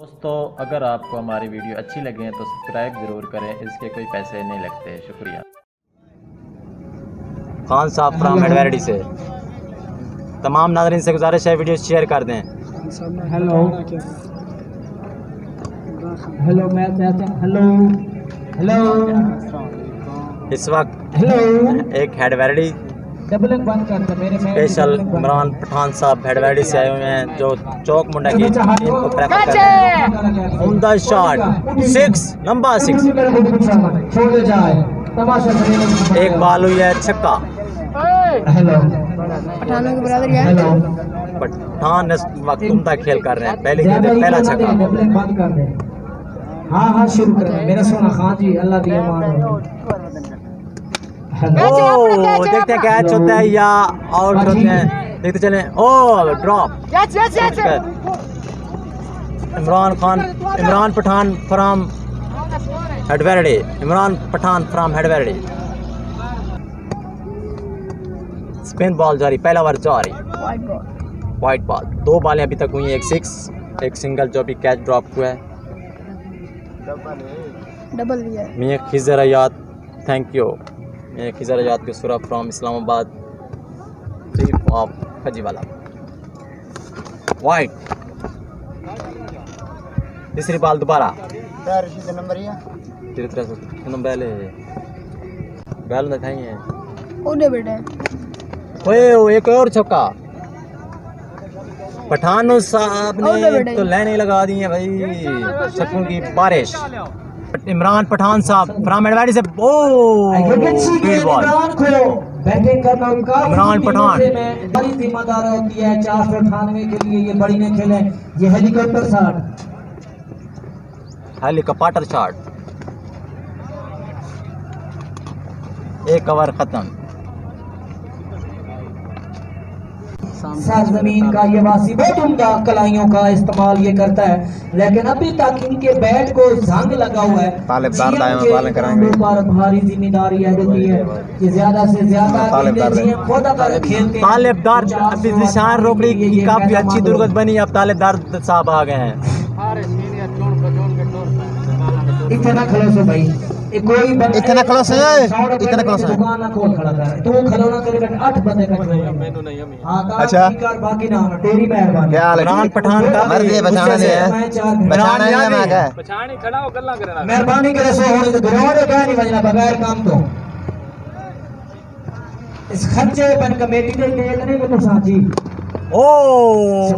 दोस्तों अगर आपको हमारी वीडियो अच्छी लगे तो सब्सक्राइब ज़रूर करें, इसके कोई पैसे नहीं लगते। शुक्रिया। खान साहब फ्राम एडवेरडी से तमाम नाज़रीन से गुजारिश है वीडियो शेयर कर दें। हेलो हेलो हेलो हेलो इस वक्त हेलो एक हेडवेरडी स्पेशल इमरान पठान साहब हेडवेडी से आए हुए हैं जो चौक मुंडा की टीम को प्रेफर कर रहे हैं। उम्दा शॉट 6 नंबर 6 एक बॉल हुई है छक्का। पठान इस वक्त उम्दा खेल कर रहे हैं, पहली गेंद में पहला छक्का। हाँ हाँ शुरू कर मेरा सोना खान जी अल्लाह दिया मान। देखते हैं कैच होता है या आउट होते हैं, देखते चले। ओ ड्रॉप इमरान पठान फ्रॉम हेडवेरडी। स्पिन बॉल जारी, पहला ओवर जारी, वाइट बॉल। दो बॉलें अभी तक हुई हैं, एक सिक्स एक सिंगल जो अभी कैच ड्रॉप हुआ है। डबल मियां खिजर याद, थैंक यू खिजर याद के सूरा from Islamabad chief of Khajiwala. White तीसरी बॉल दोबारा एक और छक्का। पठान साहब ने तो लाइनें लगा दी हैं भाई, छक्कों की बारिश। इमरान पठान साहब फ्रॉम एडवेरडी से इमरान पठान बड़ी जिम्मेदार होती है 498 के लिए, ये बड़ी ने खेले। ये हेलीकॉप्टर शॉट, हेलीकॉप्टर शॉट। एक ओवर खत्म। सरजमीन का ये वासी बहुत उम्दा कलाइयों का इस्तेमाल ये करता है, लेकिन अभी तक इनके बैट को जंग लगा हुआ है। भारी जिम्मेदारी है कि ज्यादा से ज्यादा रोकड़ी की काफी अच्छी दुर्गत बनी। अब तालेबदार साहब आ गए हैं। इतना खलोस है भाई, इतना क्लोस है, इतना क्लोस है। दुकान ना खोल खड़ा कर, तू खड़ा ना करे, 8 बंदे खड़े हैं। मैंने नहीं हमें अच्छा बाकी ना तेरी मेहरबानी। क्या हाल है इमरान पठान का? मर्दे बचाने है, बचाने है ना का बचाने खड़ा हो गल्ला करे ना। मेहरबानी करे सो होने तो ग्राउंड का नहीं बजना बगैर काम तो इस खर्चे पर कमेटी ने ले लेने को तो साजी। ओ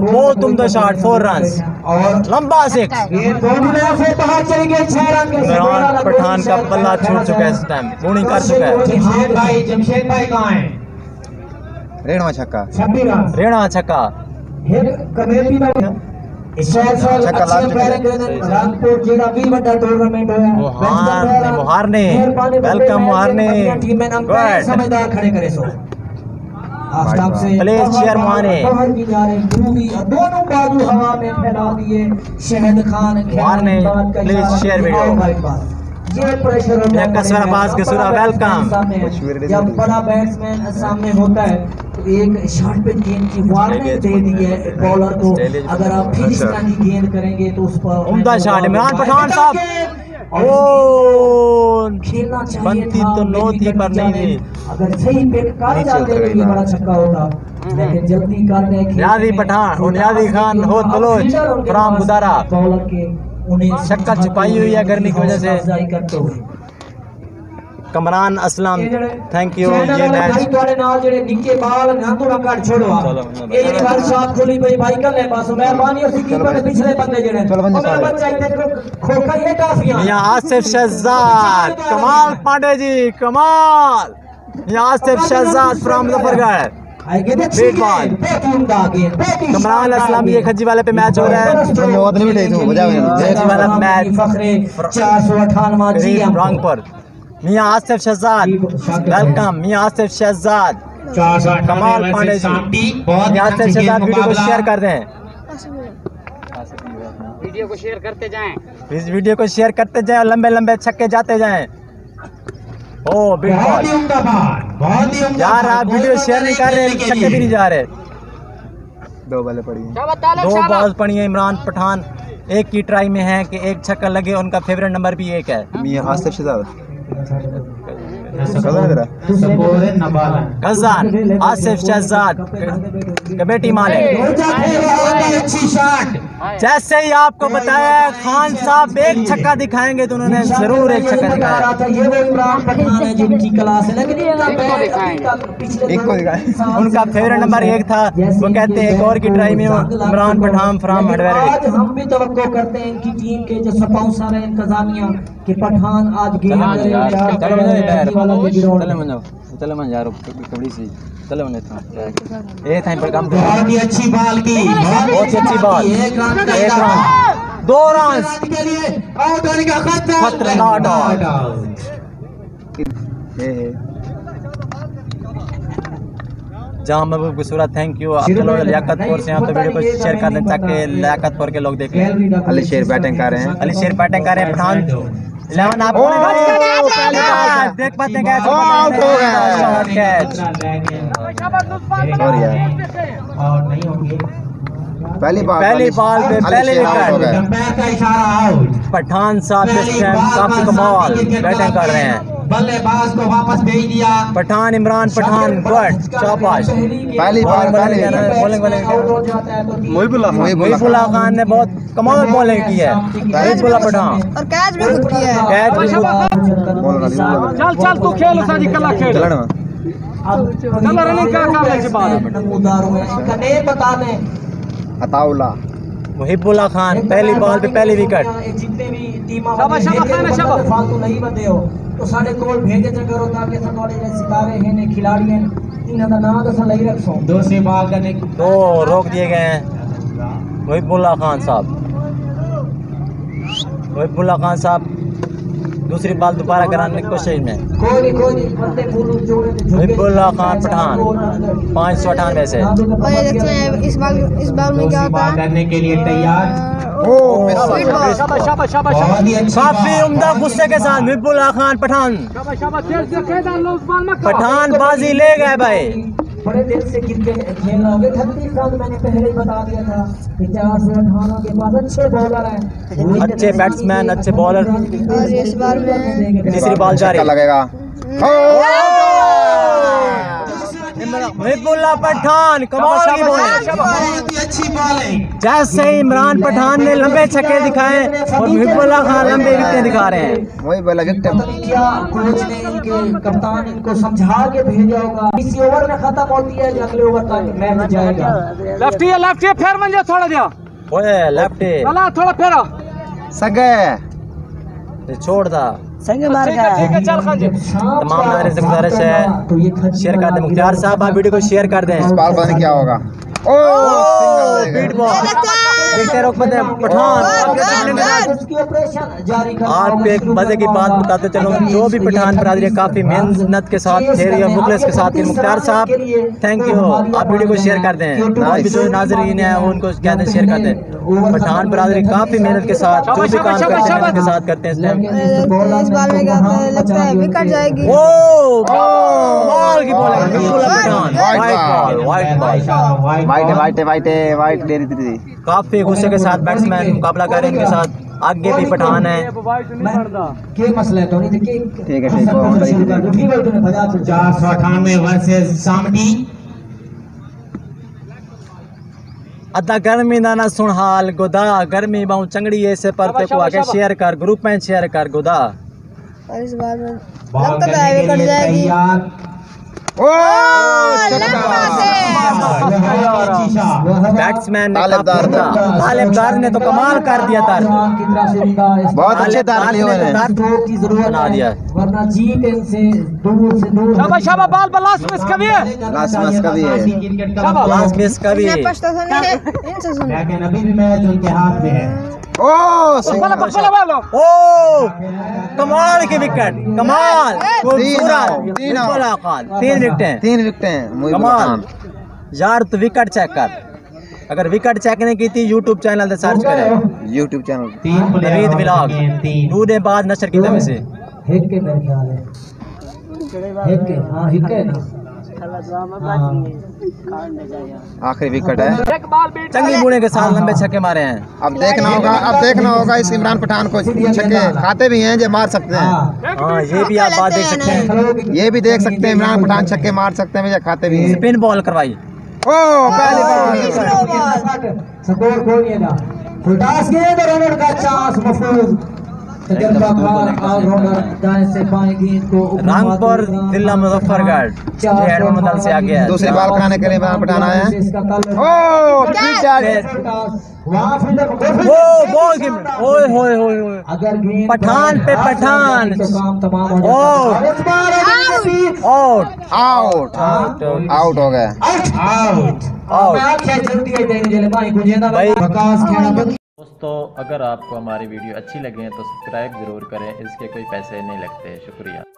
बहुत उम्दा शॉट 4 रन्स और लंबा 6। इमरान पठान का बल्ला छोड़ चुका है, इस टाइम बॉलिंग कर चुका है। जमशेद भाई कहाँ हैं? रेणा छक्का, रेणा छक्का। आस्ताब से प्लेयर माने बाहर भी जा रहे, ध्रुवी दोनों बाजू हवा में फैला दिए। शहद खान मारने प्लेयर वीडियो ये प्रेशर है कसर पास के सूरा। वेलकम। जब बड़ा बैट्समैन सामने होता है तो एक शॉट पे गेंद की वार्निंग दे दी है बॉलर को, अगर आप फिनिश करने की गेंद करेंगे तो उस पर उम्दा शॉट। इमरान पठान साहब बनती तो नो थी पर नहीं थी, अगर सही पे कर जाते तो ये बड़ा छक्का होता, लेकिन जल्दी करते हैं। यादी पठान और यादी खान हो तलोच फ्रॉम गुदारा उन्हें छक्का छुपाई हुई है गर्मी की वजह से। Kamran Aslam, thank you. ये मैच तोड़े नाल जेडे निक्के बाल नांदो ना काट छोड़वा ए जेडी बात साफ खोली भाई भाई कर ले बस। मेहरबानी और कीपर पिछले बंदे जेडे बच्चा इधर खोखा ये काफियां। यहां आसिफ शहजाद, कमाल पांडे जी, कमाल। यहां आसिफ शहजाद फ्रॉम मुजफ्फरगढ़। कमरान असलम, ये खजी वाले पे मैच हो रहा है। मियां आसिफ शहजाद, वेलकम। मियां आसिफ शहजाद, कमाल पांडे जी। मियां आसिफ शहजाद वीडियो को शेयर कर दें, वीडियो को शेयर करते जाएं, इस वीडियो को शेयर करते जाएं और लंबे लंबे छक्के जाते जाएं। ओ बहुत ही उम्दा बात यार, आप वीडियो शेयर नहीं कर रहे, छक्के भी नहीं जा रहे। दो बॉल पड़ी हैं, दो बॉल पड़ी है इमरान पठान एक की ट्राई में है कि एक छक्का लगे, उनका फेवरेट नंबर भी एक है मियां आसिफ शहजाद। गजान आसिफ शहजाद कमेटी मालिक, जैसे ही आपको बताया खान साहब एक छक्का दिखाएंगे तो उन्होंने जरूर एक छक्का दिखाया। उनका फेवरेट नंबर एक था, वो कहते हैं एक और की ट्राई में इमरान पठान फ्राम हडवेर। हम भी तवक्को करते हैं इनकी टीम के जो सपोर्टर हैं इंतजामिया के पठान आज गेम जहाँ महबूब की सूरत। थैंक यू आप लोग लियाकतपुर से, आप तो वीडियो को शेयर कर दें ताकि लियाकतपुर के लोग देख लें। अली शेर बैटिंग कर रहे हैं, पठान 11 आप देख पाते हैं कैसे आउट हो गया। पहली बॉल पे पहले विकेट। पठान साहब इस टाइम काफी कमाल बैटिंग कर रहे हैं, बल्लेबाज को वापस भेज दिया। पठान इमरान पठान गुड शाबाश। पहली बार मोहिबुल्लाह खान ने बहुत कमाल बॉलिंग की है, मोहिबुल्लाह पठान और कैच भी खुद किया है। चल चल तू खेल साजी कला खेल चल रनिंग का काम है। के बाद नमूदार हुए इनका नेम बता दें अताउल्ला। मोहिबुल्लाह खान पहली बॉल पे पहली विकेट। जितने भी टीम शाबाश खान शाबाश फालतू नहीं बंदे हो तो साढ़े कोल भेजे जा करो ताकि सारे जो सितारे हैं ने खिलाड़ी हैं इनका ना नाम तो सही रखो। दो से बाल करने दो रोक दिए गए हैं। मोहिबुल्लाह खान साहब दूसरी बाल दोबारा कराने की कोशिश में। मोहिबुल्लाह खान पठान 598 से इस बार में क्या होता है करने के लिए तैयार। काफी उम्दा गुस्से के साथ मोहिबुल्लाह खान पठान बाजी ले गए भाई। बड़े दिल से क्रिकेट खेलना होगा। मैंने पहले ही बता दिया था कि 498 के पास अच्छे बॉलर हैं, अच्छे बैट्समैन, अच्छे बॉलर। इस बार में तीसरी बॉल जारी लगेगा। मोहिबुल्लाह पठान कमाल की बॉलिंग। जैसे इमरान पठान ने लंबे छक्के दिखाए और मोहिबुल्लाह खान लंबे विकेट दिखा रहे हैं। मोहिबुल्लाह कोच ने इनके कप्तान इनको समझा के भेजा होगा इसी ओवर में खत्म होती है, अगले ओवर का मैच जाएगा। लेफ्टी है फेर मंजो थोड़ा दिया ओए लेफ्टी वाला थोड़ा फेरा सगे छोड़ दा संगे मार गया। तमाम नारे से गुजारिश है शेयर कर दें। मुख्तार साहब आप वीडियो को शेयर कर दें। इस बार पता क्या होगा। ओ बीट बॉल देखते रोक पाते पठान। आपको एक मजे की बात बताते चलो, जो भी पठान बरादरी काफी मेहनत के साथ खेल रही है मुखलिस के साथ। मुख्तार साहब थैंक यू आप वीडियो को शेयर कर दें। आज जो नाजरीन है उनको क्या दें शेयर कर दें। पठान बरादरी काफी मेहनत के साथ जो भी काम करते हैं मेहनत के साथ करते हैं। ओ बॉल की बॉलिंग काफी गुस्से के साथ बैट्समैन मुकाबला कर रहे हैं। इनके साथ आगे भी पठान है। ठीक है 498 वर्सेस सामनी अदा गर्मी नाना सुनहाल गोदा गर्मी बाऊ चंगड़ी ऐसे पर ते को आगे शेयर कर ग्रुप में शेयर कर गोदा। और इस बार में लगता है विकेट जाएगी। ओ बैट्समैन ने तालिबदार ने तो कमाल कर दिया। तार बहुत अच्छे की जरूरत बना दिया वरना जीत दूर। शाबाश शाबाश बाल बलास मिस कभी है लेकिन अभी भी मैच उनके हाथ में है। ओ कमाल की विकेट कमाल तीन विकेट हैं कमाल यार। तो विकेट चेक कर, अगर विकेट चेक नहीं की थी यूट्यूब चैनल से सर्च करें। यूट्यूब चैनल नवीद मिलाग दूने बाद नशर की तरफ से हिट के आखिरी विकेट है। चंगी बूढ़े के साथ लंबे छक्के मारे हैं। अब देखना होगा इस इमरान पठान को, छक्के खाते भी हैं जो मार सकते हैं। ये भी आप बात देख सकते हैं, ये भी देख सकते हैं, इमरान पठान छक्के मार सकते हैं या खाते भी हैं। स्पिन बॉल करवाई, ओ पहली बॉल रनर का चांस महफूज। रामपुर जिला मुजफ्फरगढ़ से आगे है। दूसरी बॉल खाने के लिए इमरान पठान आया है। पठान पे पठान, आउट हो गया। दोस्तों अगर आपको हमारी वीडियो अच्छी लगे तो सब्सक्राइब ज़रूर करें, इसके कोई पैसे नहीं लगते। शुक्रिया।